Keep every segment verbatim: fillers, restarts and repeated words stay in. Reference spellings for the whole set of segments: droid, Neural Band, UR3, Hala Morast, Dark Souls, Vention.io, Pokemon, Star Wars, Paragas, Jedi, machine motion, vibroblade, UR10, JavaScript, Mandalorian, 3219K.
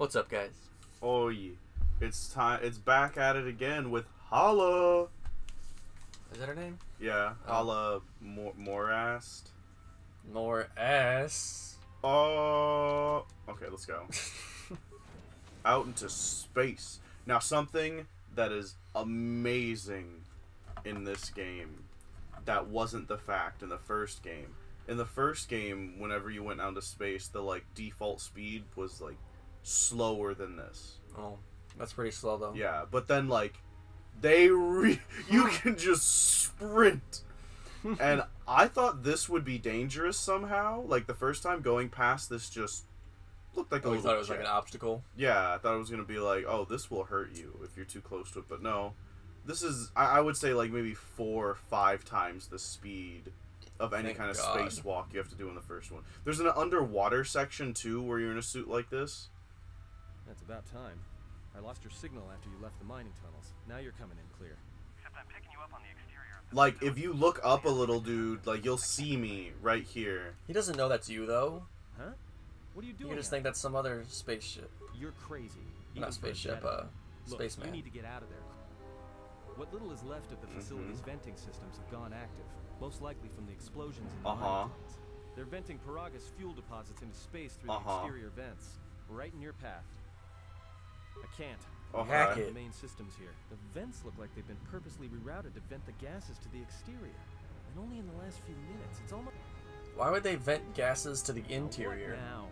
What's up, guys? Oh yeah, it's time. It's back at it again with Hala. Is that her name? Yeah, oh. Hala Mor Morast. Morast. Oh, uh, okay. Let's go out into space now. Something that is amazing in this game that wasn't the fact in the first game. In the first game, whenever you went out into space, the like default speed was like slower than this. Oh, that's pretty slow though. Yeah, but then like they re you can just sprint. And I thought this would be dangerous somehow. Like the first time going past this just looked like oh, a little thought it was jet. Like an obstacle. Yeah, I thought it was going to be like, "Oh, this will hurt you if you're too close to it." But no. This is I, I would say like maybe four or five times the speed of any Thank kind of God. spacewalk you have to do in the first one. There's an underwater section, too, where you're in a suit like this. That's about time. I lost your signal after you left the mining tunnels. Now you're coming in clear. Except I'm picking you up on the exterior of the Like, tunnel. If you look up a little, dude, like, you'll see me right here. He doesn't know that's you, though. Huh? What are you doing? You just think that's some other spaceship. You're crazy. Even Not spaceship, uh, look, spaceman. You need to get out of there. What little is left of the facility's mm-hmm. venting systems have gone active, most likely from the explosions in the uh-huh. They're venting Paragas fuel deposits into space through uh-huh. the exterior vents, right in your path. I can't. Oh, hack it. The main systems here. The vents look like they've been purposely rerouted to vent the gases to the exterior, and only in the last few minutes. It's almost... Why would they vent gases to the interior? Now?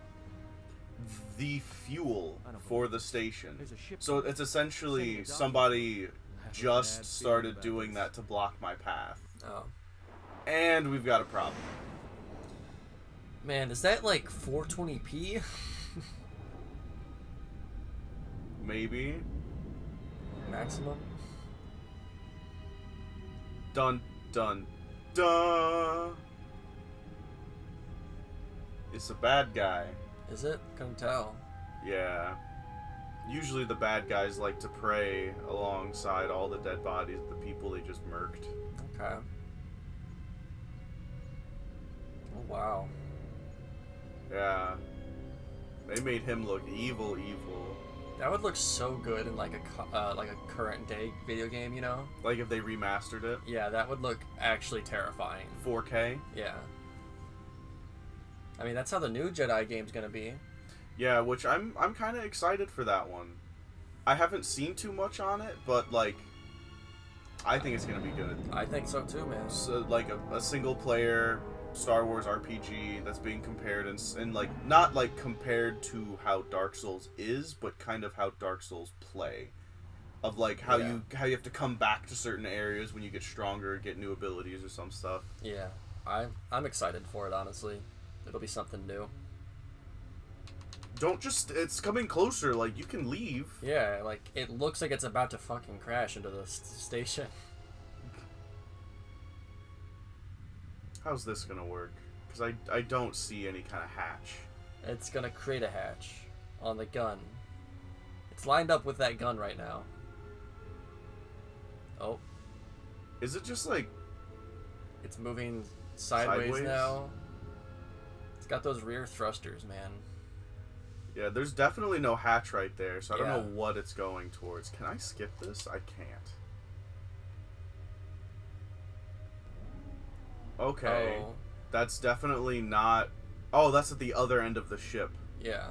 The fuel for the station. So it's essentially somebody... just started doing that to block my path. Oh. And we've got a problem. Man, is that like four twenty p? Maybe. Maximum. Dun, dun, dun. It's a bad guy. Is it? Couldn't tell. Yeah. Usually the bad guys like to prey alongside all the dead bodies of the people they just murked. Okay. Oh, wow. Yeah. They made him look evil, evil. That would look so good in like a, uh, like a current day video game, you know? Like if they remastered it? Yeah, that would look actually terrifying. four K? Yeah. I mean, that's how the new Jedi game's gonna be. Yeah, which I'm I'm kind of excited for that one. I haven't seen too much on it, but like, I think it's gonna be good. I think so too, man. So like a, a single player Star Wars R P G that's being compared and and like not like compared to how Dark Souls is, but kind of how Dark Souls play, of like how yeah. you how you have to come back to certain areas when you get stronger, get new abilities or some stuff. Yeah, I I'm excited for it honestly. It'll be something new. Don't just... It's coming closer. Like, you can leave. Yeah, like, it looks like it's about to fucking crash into the station. How's this gonna work? Because I, I don't see any kind of hatch. It's gonna create a hatch on the gun. It's lined up with that gun right now. Oh. Is it just, like... It's moving sideways, sideways? now. It's got those rear thrusters, man. Yeah, there's definitely no hatch right there, so I don't yeah. know what it's going towards. Can I skip this? I can't. Okay. Oh. That's definitely not... Oh, that's at the other end of the ship. Yeah.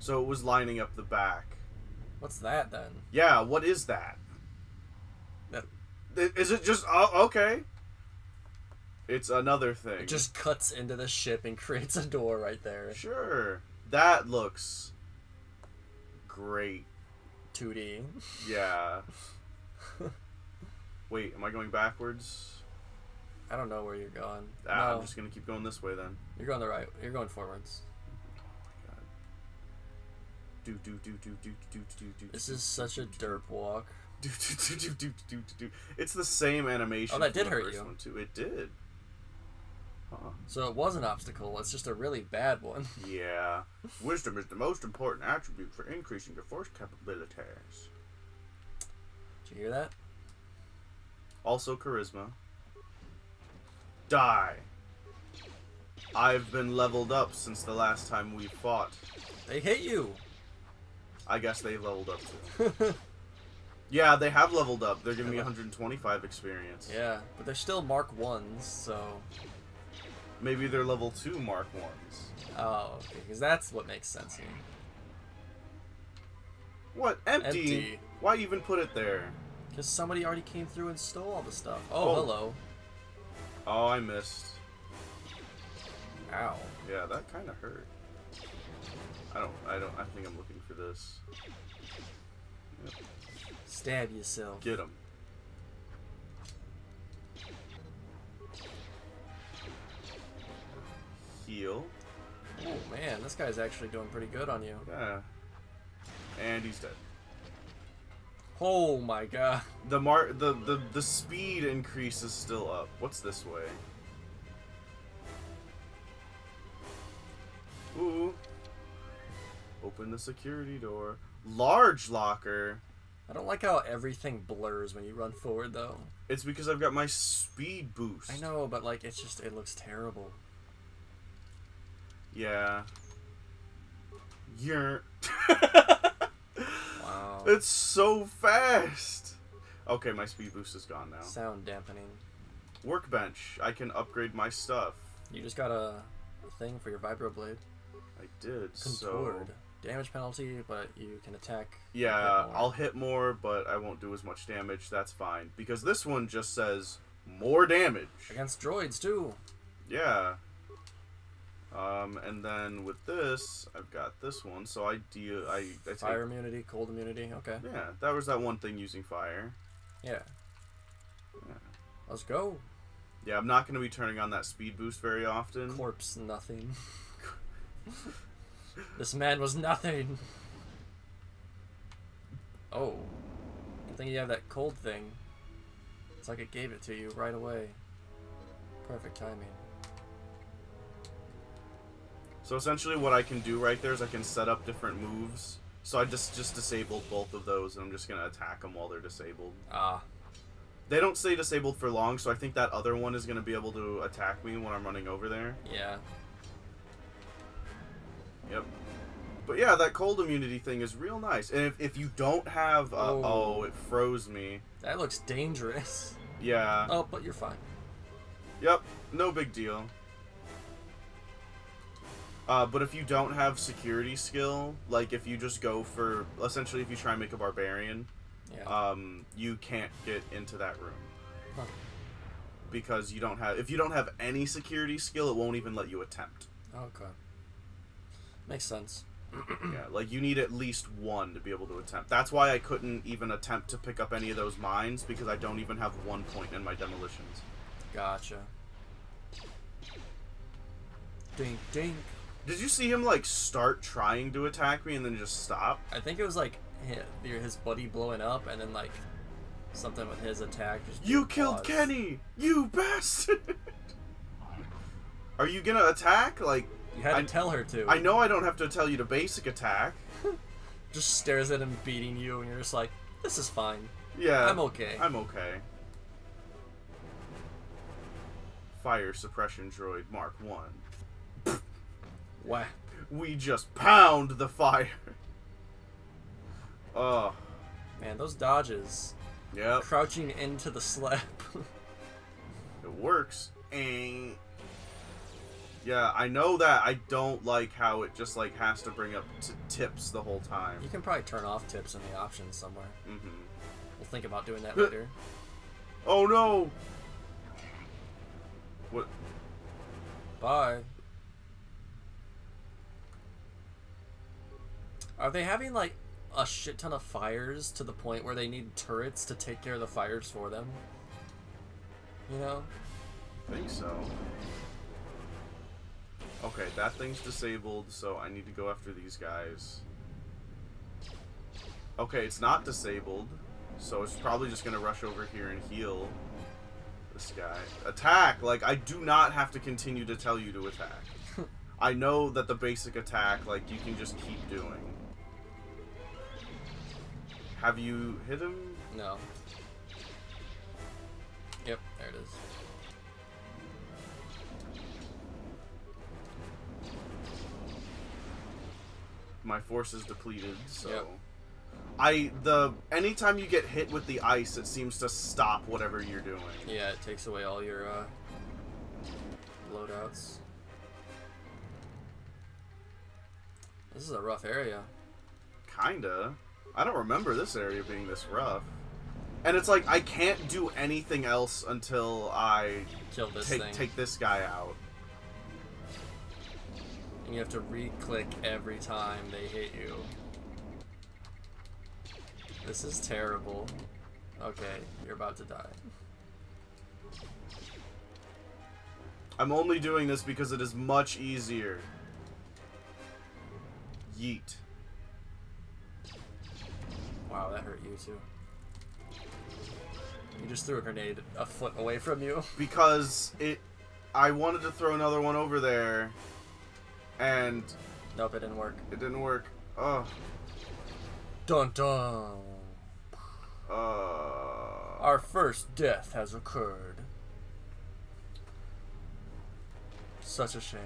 So it was lining up the back. What's that, then? Yeah, what is that? that... Is it just... Oh, okay. It's another thing. It just cuts into the ship and creates a door right there. Sure. That looks great. two D. Yeah. Wait, am I going backwards? I don't know where you're going. Ah, no. I'm just gonna keep going this way then. You're going the right. You're going forwards. Oh my god. Do do do do do do do do. This is such a derp walk. Do do do do do do do. It's the same animation. Oh, that did hurt you. Too. It did. Huh. So it was an obstacle, it's just a really bad one. Yeah. Wisdom is the most important attribute for increasing your force capabilities. Did you hear that? Also charisma. Die. I've been leveled up since the last time we fought. They hit you. I guess they leveled up too. Yeah, they have leveled up. They're giving me one hundred twenty-five experience. Yeah, but they're still Mark ones, so... Maybe they're level two Mark ones. Oh, okay, because that's what makes sense here. What? Empty? Empty. Why even put it there? Because somebody already came through and stole all the stuff. Oh, oh, hello. Oh, I missed. Ow. Yeah, that kind of hurt. I don't, I don't, I think I'm looking for this. Yep. Stab yourself. Get him. Heal. Oh man, this guy's actually doing pretty good on you. Yeah. And he's dead. Oh my god. The mar the, the the speed increase is still up. What's this way? Ooh. Open the security door. Large locker. I don't like how everything blurs when you run forward though. It's because I've got my speed boost. I know, but like it's just it looks terrible. Yeah. You're Wow. It's so fast. Okay, my speed boost is gone now. Sound dampening. Workbench. I can upgrade my stuff. You just got a thing for your vibroblade. I did. Contoured. So damage penalty, but you can attack. Yeah, hit I'll hit more, but I won't do as much damage. That's fine because this one just says more damage against droids too. Yeah. Um, and then with this, I've got this one, so I deal. I, I take, fire immunity, cold immunity. Okay. Yeah, that was that one thing using fire. Yeah. Yeah. Let's go. Yeah, I'm not going to be turning on that speed boost very often. Corpse nothing. This man was nothing. Oh, I think you have that cold thing. It's like it gave it to you right away. Perfect timing. So essentially what I can do right there is I can set up different moves. So I just, just disabled both of those, and I'm just going to attack them while they're disabled. Ah. They don't stay disabled for long, so I think that other one is going to be able to attack me when I'm running over there. Yeah. Yep. But yeah, that cold immunity thing is real nice. And if, if you don't have... Uh, oh. oh, it froze me. That looks dangerous. Yeah. Oh, but you're fine. Yep. No big deal. Uh, but if you don't have security skill, like if you just go for, essentially if you try and make a barbarian, yeah. um, you can't get into that room. Huh. Because you don't have, if you don't have any security skill, it won't even let you attempt. Okay. Makes sense. Yeah, like you need at least one to be able to attempt. That's why I couldn't even attempt to pick up any of those mines, because I don't even have one point in my demolitions. Gotcha. Dink, dink. Did you see him, like, start trying to attack me and then just stop? I think it was, like, his buddy blowing up and then, like, something with his attack. Just you killed paused. Kenny! You bastard! Are you gonna attack? Like... You had to I, tell her to. I know I don't have to tell you to basic attack. Just stares at him beating you and you're just like, this is fine. Yeah. I'm okay. I'm okay. Fire suppression droid Mark one. What? We just pound the fire. Oh. Man, those dodges. Yeah. Crouching into the slap. It works. And yeah, I know that. I don't like how it just like has to bring up t tips the whole time. You can probably turn off tips in the options somewhere. Mm-hmm. We'll think about doing that later. Oh no. What? Bye. Are they having, like, a shit ton of fires to the point where they need turrets to take care of the fires for them? You know? I think so. Okay, that thing's disabled, so I need to go after these guys. Okay, it's not disabled, so it's probably just going to rush over here and heal this guy. Attack! Like, I do not have to continue to tell you to attack. I know that the basic attack, like, you can just keep doing. Have you hit him? No. Yep, there it is. my force is depleted, so... Yep. I, the, anytime you get hit with the ice, it seems to stop whatever you're doing. Yeah, it takes away all your, uh, loadouts. This is a rough area. Kinda. I don't remember this area being this rough. And it's like, I can't do anything else until I kill this take, thing. take this guy out. And you have to re-click every time they hit you. This is terrible. Okay, you're about to die. I'm only doing this because it is much easier. Yeet. Wow, that hurt you too. You just threw a grenade a foot away from you. Because it... I wanted to throw another one over there, and... Nope, it didn't work. It didn't work. Oh. Dun dun. Uh, Our first death has occurred. Such a shame.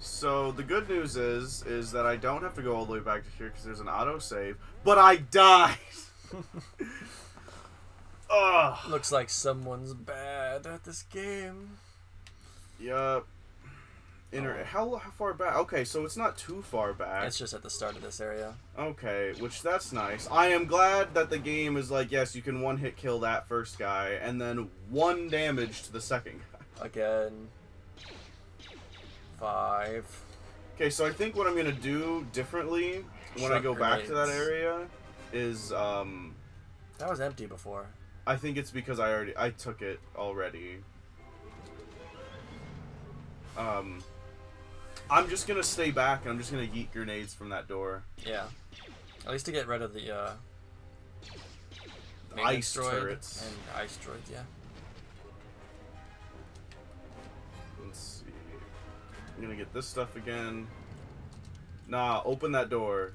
So the good news is, is that I don't have to go all the way back to here because there's an autosave, but I died. Ugh. Looks like someone's bad at this game. Yup. Inter oh. How how far back? Okay, so it's not too far back. It's just at the start of this area. Okay, which that's nice. I am glad that the game is like, yes, you can one-hit kill that first guy, and then one damage to the second guy. Again. Five. Okay, so I think what I'm gonna do differently when Shut I go grenades. back to that area is um. That was empty before. I think it's because I already I took it already. Um. I'm just gonna stay back, and I'm just gonna yeet grenades from that door. Yeah, at least to get rid of the uh, the ice turrets and ice droids. Yeah. Let's see. I'm gonna get this stuff again. Nah, open that door.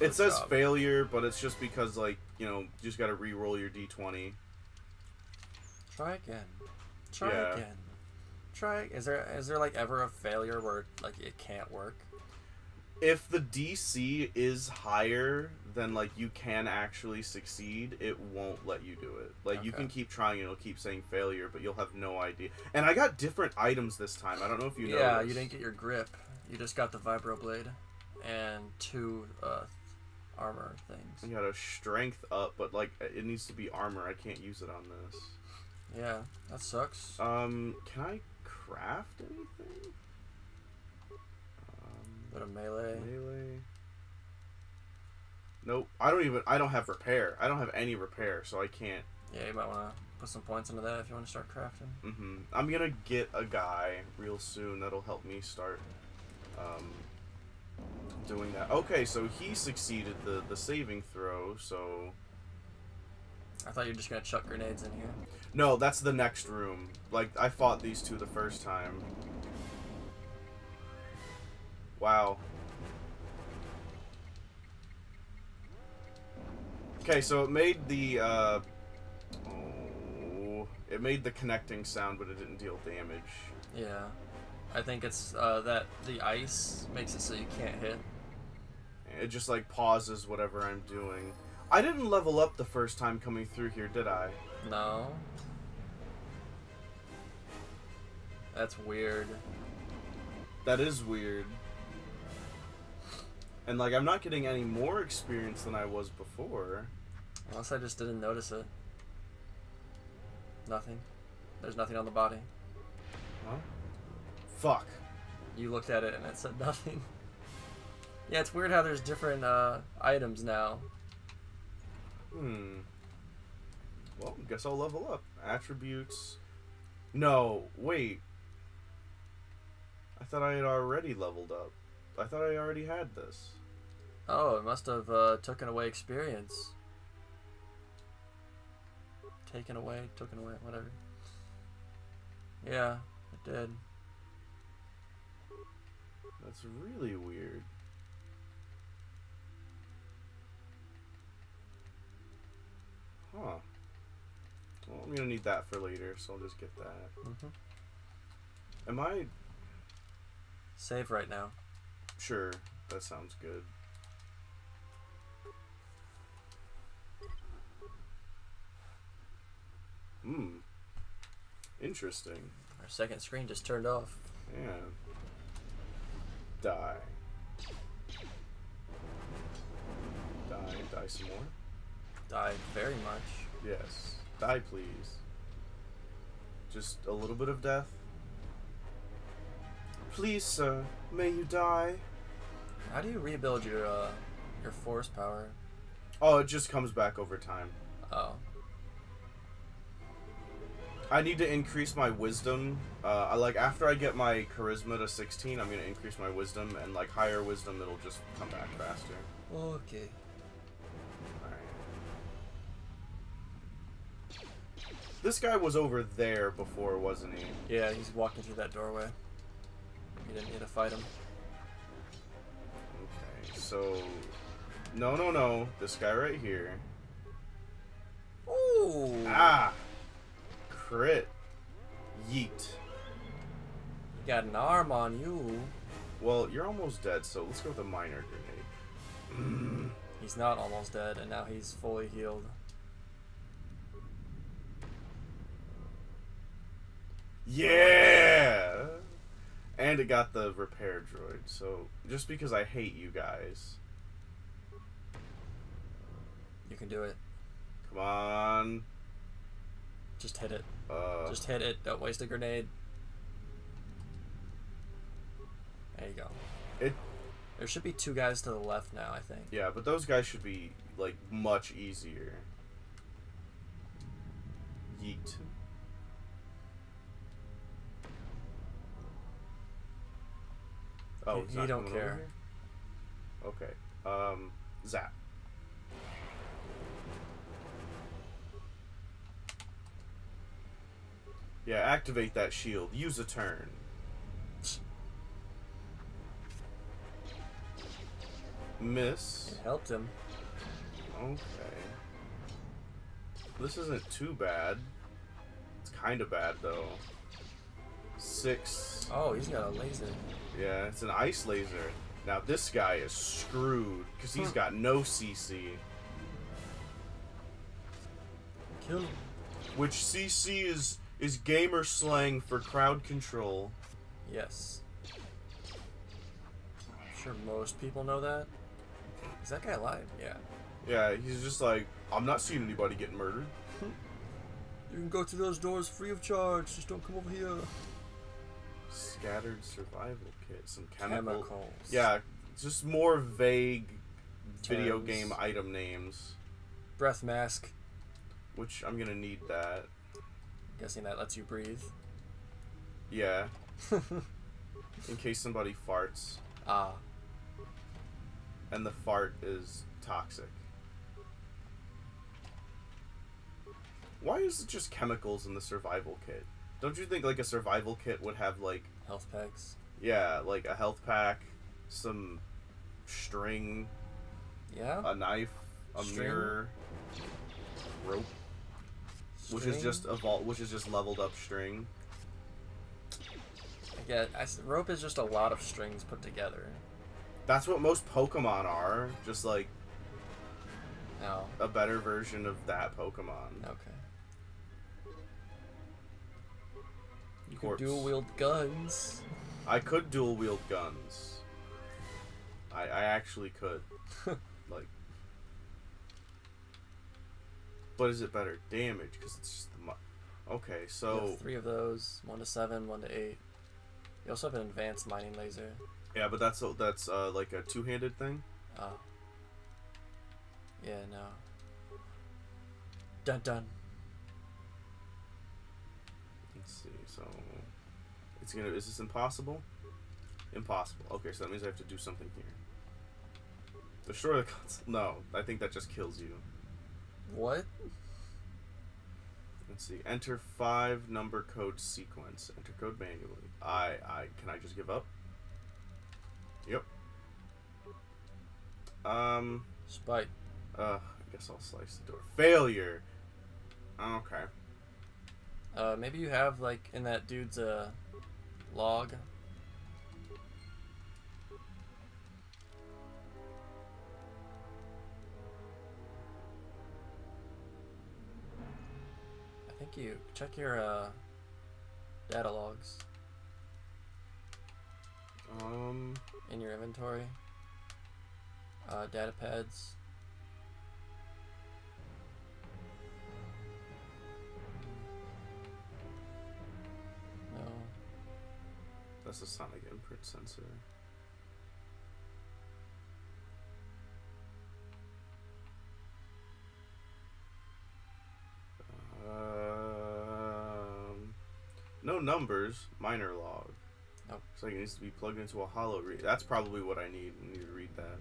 Good it says job. failure, but it's just because, like, you know, you just gotta re-roll your D twenty. Try again. Try yeah. again. Try, is there is there like ever a failure where like it can't work? If the D C is higher than like you can actually succeed, it won't let you do it. Like okay. you can keep trying, it'll keep saying failure, but you'll have no idea. And I got different items this time. I don't know if you know. Yeah, you didn't get your grip. You just got the vibroblade and two uh, armor things. You got a strength up, but like it needs to be armor. I can't use it on this. Yeah, that sucks. Um, can I craft anything? Um, Bit of melee. Melee. Nope. I don't even. I don't have repair. I don't have any repair, so I can't. Yeah, you might want to put some points into that if you want to start crafting. Mm-hmm. I'm gonna get a guy real soon that'll help me start um, doing that. Okay, so he succeeded the the saving throw, so. I thought you were just gonna chuck grenades in here. No, that's the next room. Like, I fought these two the first time. Wow. Okay, so it made the, uh... Oh, it made the connecting sound, but it didn't deal damage. Yeah. I think it's, uh, that the ice makes it so you can't hit. It just, like, pauses whatever I'm doing. I didn't level up the first time coming through here, did I? No. That's weird. That is weird. And, like, I'm not getting any more experience than I was before. Unless I just didn't notice it. Nothing. There's nothing on the body. Huh? Fuck. You looked at it and it said nothing. Yeah, it's weird how there's different uh, items now. Hmm. Well, guess I'll level up. Attributes. No, wait. I thought I had already leveled up. I thought I already had this. Oh, it must have uh, taken away experience. Taken away, taken away, whatever. Yeah, it did. That's really weird. Huh. Well, I'm gonna need that for later, so I'll just get that. Mm-hmm. Am I... Save right now. Sure, that sounds good. Hmm. Interesting. Our second screen just turned off. Yeah. Die. Die. Die some more. Die very much. Yes. Die, please. Just a little bit of death. Please, sir, may you die. How do you rebuild your, uh, your force power? Oh, it just comes back over time. Oh. I need to increase my wisdom. Uh, I like after I get my charisma to sixteen, I'm gonna increase my wisdom, and like higher wisdom, it'll just come back faster. Okay. All right. This guy was over there before, wasn't he? Yeah, he's walking through that doorway. You didn't need to fight him. Okay. So, no, no, no. This guy right here. Ooh. Ah. Crit. Yeet. You got an arm on you. Well, you're almost dead, so let's go with a minor grenade. He's not almost dead, and now he's fully healed. Yeah! And it got the repair droid, so just because I hate you guys. You can do it. Come on. Just hit it. Uh, Just hit it. Don't waste a grenade. There you go. It. There should be two guys to the left now, I think. Yeah, but those guys should be, like, much easier. Yeet. Oh, you don't care. Okay. Um, zap. Yeah, activate that shield. Use a turn. Miss. It helped him. Okay. This isn't too bad. It's kind of bad, though. Six. Oh, he's got a laser. Yeah, it's an ice laser. Now, this guy is screwed, because he's got no C C. Kill him. Which C C is... is gamer slang for crowd control. Yes. I'm sure most people know that. Is that guy alive? Yeah. Yeah, he's just like, I'm not seeing anybody get murdered. You can go through those doors free of charge, just don't come over here. Scattered survival kit, some chemical... chemicals. Yeah, just more vague terms. Video game item names. Breath mask. Which, I'm gonna need that. Guessing that lets you breathe. Yeah. In case somebody farts. Ah. And the fart is toxic. Why is it just chemicals in the survival kit? Don't you think like a survival kit would have like health packs? Yeah, like a health pack, some string. Yeah. A knife, a string. Mirror, rope. String? Which is just a vault, which is just leveled up string. I get. I, rope is just a lot of strings put together. That's what most Pokemon are. Just like. Oh. A better version of that Pokemon. Okay. You can dual wield guns. I could dual wield guns. I I actually could. Like. But is it better? Damage, because it's just the... Mu okay, so... Three of those. One to seven, one to eight. You also have an advanced mining laser. Yeah, but that's, a, that's uh, like a two-handed thing? Oh. Yeah, no. Dun dun. Let's see, so... It's gonna... Is this impossible? Impossible. Okay, so that means I have to do something here. Destroy the console. No, I think that just kills you. What? Let's see. Enter five number code sequence. Enter code manually. I, I, can I just give up? Yep. Um. Spike. Uh, I guess I'll slice the door. Failure! Okay. Uh, maybe you have, like, in that dude's, uh, log. think you check your uh, data logs. Um. In your inventory. Uh, data pads. No. That's a sonic input sensor. Um, no numbers, minor log. Nope. Looks like it needs to be plugged into a hollow read. That's probably what I need. I need to read that.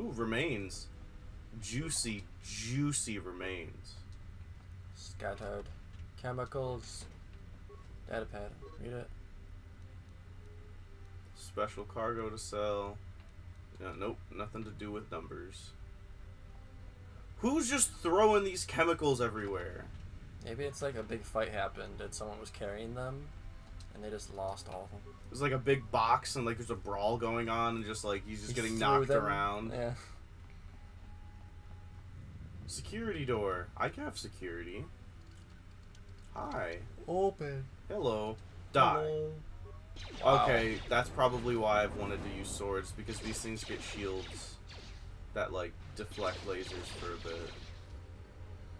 Ooh, remains. Juicy, juicy remains. Scattered. Chemicals. Datapad. Read it. Special cargo to sell. No, nope, nothing to do with numbers. Who's just throwing these chemicals everywhere? Maybe it's like a big fight happened and someone was carrying them and they just lost all of them. There's like a big box and like there's a brawl going on and just like he's just he getting knocked them. around. Yeah. Security door. I can have security. Hi. Open. Hello. Die. Hello. Okay, wow. That's probably why I've wanted to use swords, because these things get shields that like deflect lasers for a bit.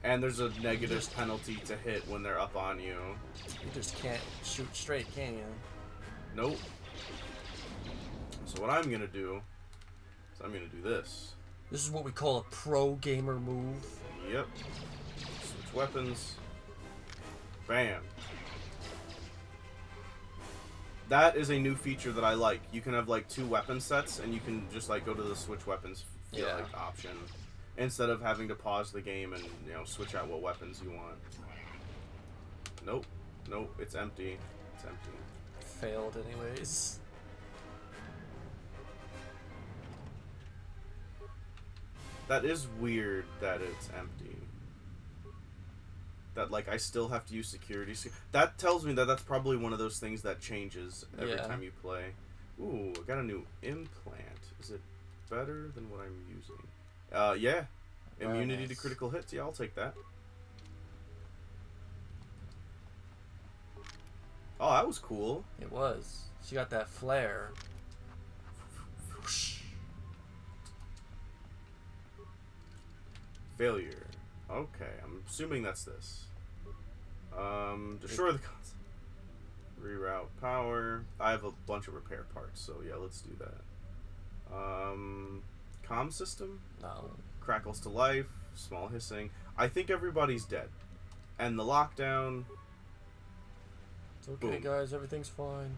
And there's a negative penalty to hit when they're up on you. You just can't shoot straight, can you? Nope. So what I'm gonna do is I'm gonna do this. This is what we call a pro gamer move. Yep. Switch weapons. Bam. That is a new feature that I like. You can have like two weapon sets and you can just like go to the switch weapons feel yeah. like option instead of having to pause the game and, you know, switch out what weapons you want. Nope. Nope. It's empty. It's empty. Failed anyways. That is weird that it's empty. That, like, I still have to use security. That tells me that that's probably one of those things that changes every yeah. time you play. Ooh, I got a new implant. Is it better than what I'm using? Uh, yeah. Very Immunity nice. to critical hits. Yeah, I'll take that. Oh, that was cool. It was. She got that flare. Failure. Okay, I'm assuming that's this. Um, destroy the concept. Reroute power. I have a bunch of repair parts, so yeah, let's do that. Um, comm system? No. Crackles to life. Small hissing. I think everybody's dead. And the lockdown. It's okay, boom. Guys. Everything's fine.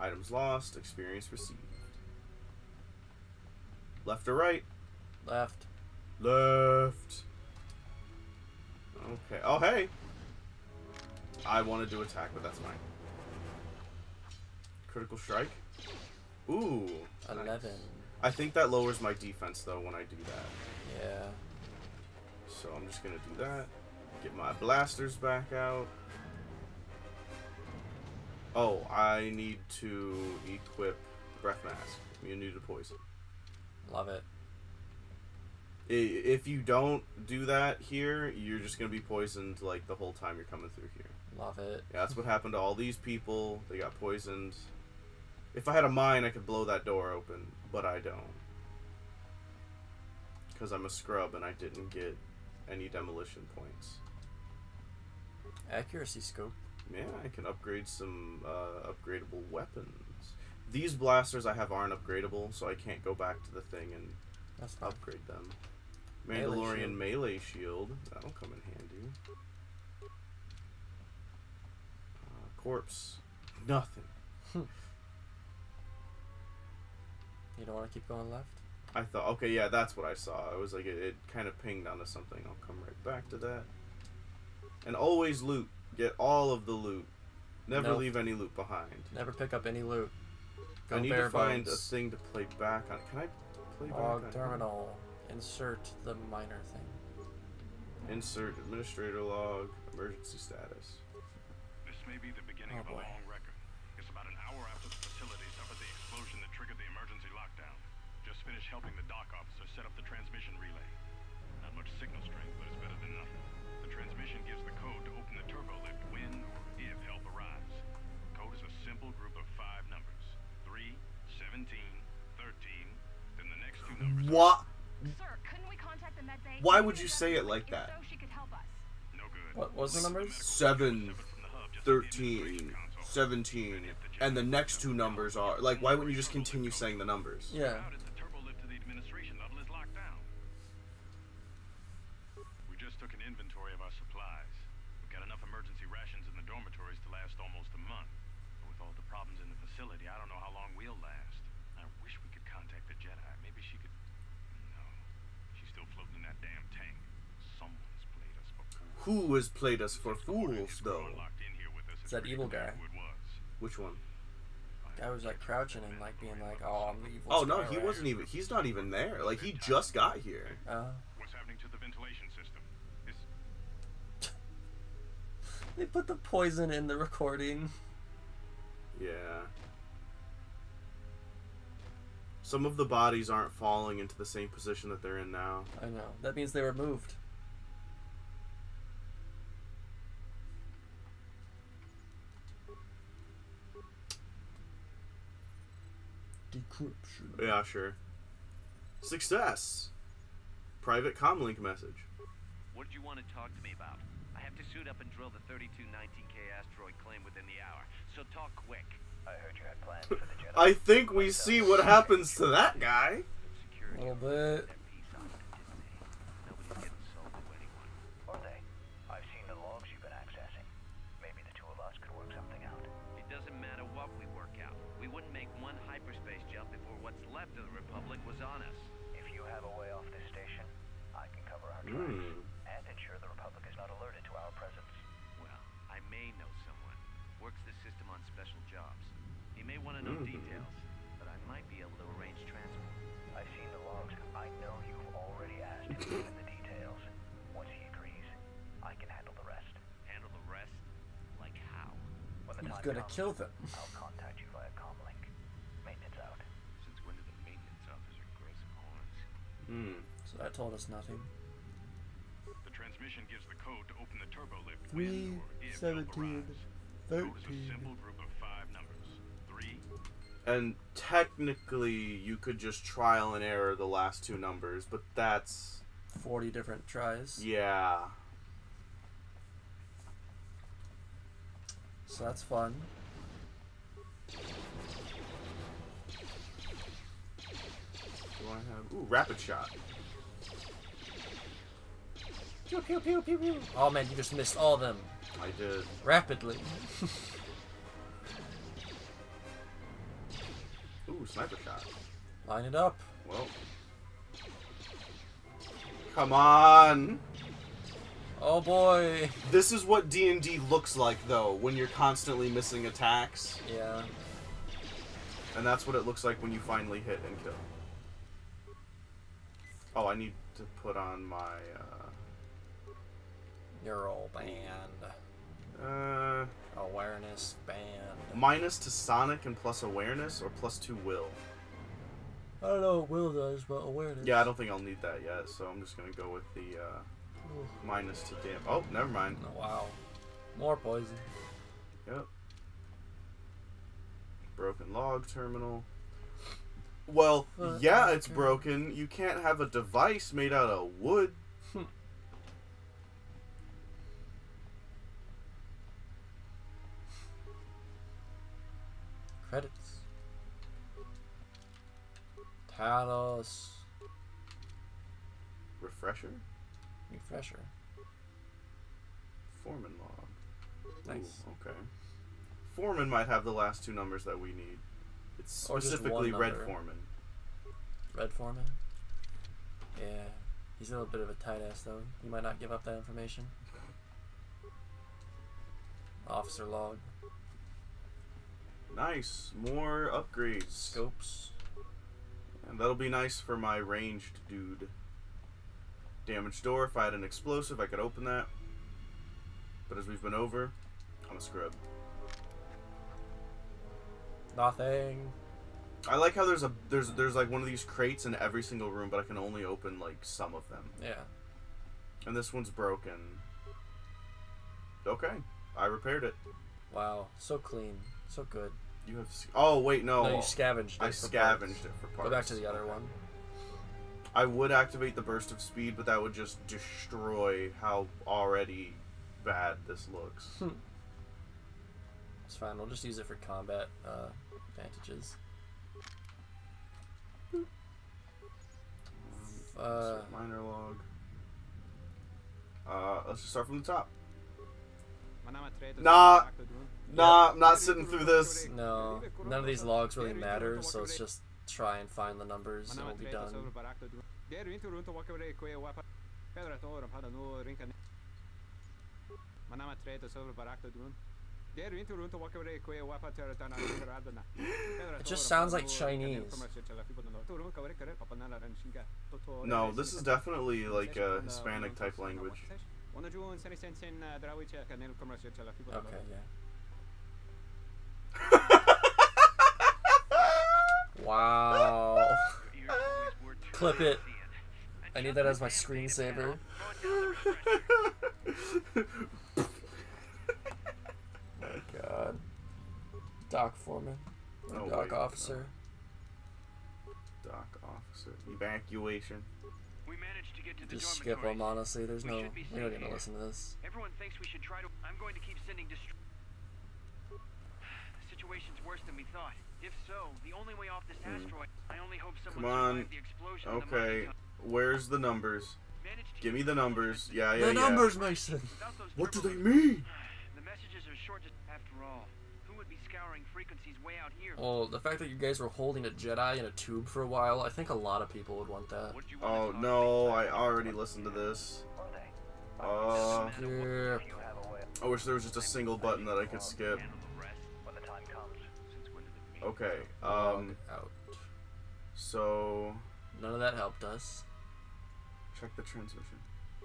Items lost. Experience received. Left or right? Left. Left. Okay. Oh, hey. I wanted to attack, but that's mine. Critical strike. Ooh. eleven. Nice. I think that lowers my defense, though, when I do that. Yeah. So I'm just going to do that. Get my blasters back out. Oh, I need to equip breath mask. Immunity to poison. Love it. If you don't do that here, you're just going to be poisoned, like, the whole time you're coming through here. Love it. Yeah, that's what happened to all these people. They got poisoned. If I had a mine, I could blow that door open, but I don't. Because I'm a scrub and I didn't get any demolition points. Accuracy scope. Yeah, I can upgrade some uh, upgradable weapons. These blasters I have aren't upgradable, so I can't go back to the thing and that's upgrade them. Mandalorian melee shield. melee shield. That'll come in handy. Uh, corpse. Nothing. You don't want to keep going left? I thought, okay, yeah, that's what I saw. I was like, it, it kind of pinged onto something. I'll come right back to that. And always loot. Get all of the loot. Never nope. leave any loot behind. Never pick up any loot. Go I need to find bones. a thing to play back on. Can I play back on? Log terminal. Insert the minor thing. Insert administrator log, emergency status. This may be the beginning oh, of a boy. long record. It's about an hour after the facility suffered the explosion that triggered the emergency lockdown. Just finished helping the dock officer set up the transmission relay. That looks much signal strength, but it's better than nothing. The transmission gives the code to open the turbolift when or if help arrives. The code is a simple group of five numbers. three, seventeen, thirteen, then the next two numbers... What? Sir, couldn't we contact them that day? Why would you say it like that? So she could help us. No good. What was the numbers? seven, thirteen, seventeen, and the next two numbers are... Like, why wouldn't you just continue saying the numbers? Yeah. Who has played us for fools, though? It's that evil guy. Which one? Guy was like crouching and like being like, "Oh, I'm the evil." Oh no, he wasn't even. He's not even there. Like he just got here. Uh. What's happening to the ventilation system? They put the poison in the recording. Yeah. Some of the bodies aren't falling into the same position that they're in now. I know. That means they were moved. Decryption. Yeah, sure. Success. Private comlink message. What did you want to talk to me about? I have to suit up and drill the thirty-two nineteen K asteroid claim within the hour, so talk quick. I heard you had plans for the Jedi. I think we see what happens to that guy. A little bit. Gonna kill them. I'll contact you via comlink. Maintenance out. Since when did the maintenance officer graze some horns? Hmm. So that told us nothing. The transmission gives the code to open the turbolift. Three, seventeen, thirteen. Code is a simple group of five numbers. Three. And technically, you could just trial and error the last two numbers, but that's forty different tries. Yeah. So that's fun. Do I have... Ooh, rapid shot. Pew, pew, pew, pew, pew. Oh man, you just missed all of them. I did. Rapidly. Ooh, sniper shot. Line it up. Well. Come on! Oh boy. This is what D and D looks like though, when you're constantly missing attacks. Yeah. And that's what it looks like when you finally hit and kill. Oh, I need to put on my uh Neural Band. Uh Awareness Band. Minus to Sonic and plus awareness or plus two will. I don't know what will does, but awareness. Yeah, I don't think I'll need that yet, so I'm just gonna go with the uh minus to damn. Oh, never mind. Oh, wow. More poison. Yep. Broken log terminal. Well, uh, yeah, it's broken. You can't have a device made out of wood. Credits. Talos. Refresher? Refresher. Foreman log. Nice. Ooh, okay. Foreman might have the last two numbers that we need. It's specifically Red Foreman. Red Foreman? Yeah. He's a little bit of a tight ass though. He might not give up that information. Officer log. Nice. More upgrades. Scopes. And that'll be nice for my ranged dude. Damaged door. If I had an explosive, I could open that. But as we've been over, I'm a scrub. Nothing. I like how there's a there's there's like one of these crates in every single room, but I can only open like some of them. Yeah. And this one's broken. Okay, I repaired it. Wow, so clean, so good. You have. Oh wait, no. No, you scavenged. I it for scavenged parts. it for parts. Go back to the other okay. one. I would activate the burst of speed, but that would just destroy how already bad this looks. Hmm. It's fine. We'll just use it for combat uh, advantages. Uh, minor log. Uh, let's just start from the top. Nah, nah, I'm not sitting through this. No, none of these logs really matter, so let's just try and find the numbers and we'll be done. It just sounds like Chinese. No, this is definitely like a Hispanic type language. Okay, yeah. Wow. Clip it. I need that as my screensaver. God. Doc foreman. Oh, doc wait, officer. No. Doc officer. Evacuation. We managed to get to the Just skip them, honestly. There's we no. We're not gonna listen to this. Everyone thinks we should try to. I'm going to keep sending. The situation's worse than we thought. If so, the only way off this mm. asteroid. I only hope someone survived the explosion. Okay. The Where's the numbers? Give me the numbers. Yeah, yeah, the yeah. The numbers, Mason. What do they mean? After all, who would be scouring frequencies way out here? Oh, the fact that you guys were holding a Jedi in a tube for a while, I think a lot of people would want that. Oh, no, I already listened to this. Uh, yeah. I wish there was just a single button that I could skip. Okay, um... out. So... none of that helped us. Check the transmission.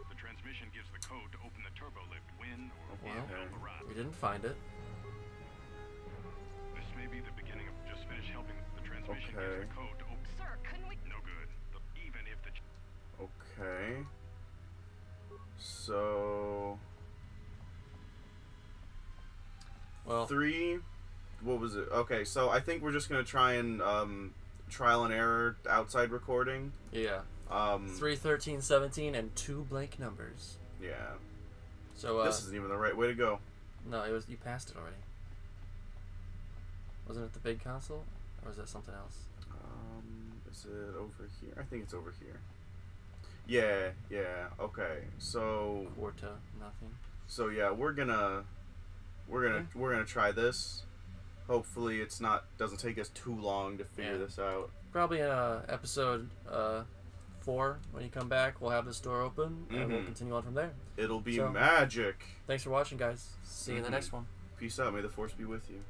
The transmission gives the code to open the turbolift when or if El Dorado. We didn't find it. This may be the beginning of just finish helping. The transmission okay. gives the code to open. Sir, couldn't we? No good. The, even if the. Okay. So. Well. Three. What was it? Okay, so I think we're just gonna try and um, trial and error outside recording. Yeah. Um, three, thirteen, seventeen, and two blank numbers. Yeah. So uh, this isn't even the right way to go. No, it was. You passed it already. Wasn't it the big console, or was that something else? Um, is it over here? I think it's over here. Yeah. Yeah. Okay. So. Quarta. Nothing. So yeah, we're gonna, we're gonna, yeah. we're gonna try this. Hopefully, it's not doesn't take us too long to figure yeah. this out. Probably uh episode uh. four, when you come back, we'll have this door open, and mm-hmm. we'll continue on from there. It'll be so, magic. Thanks for watching, guys. See mm-hmm. you in the next one. Peace out. May the force be with you.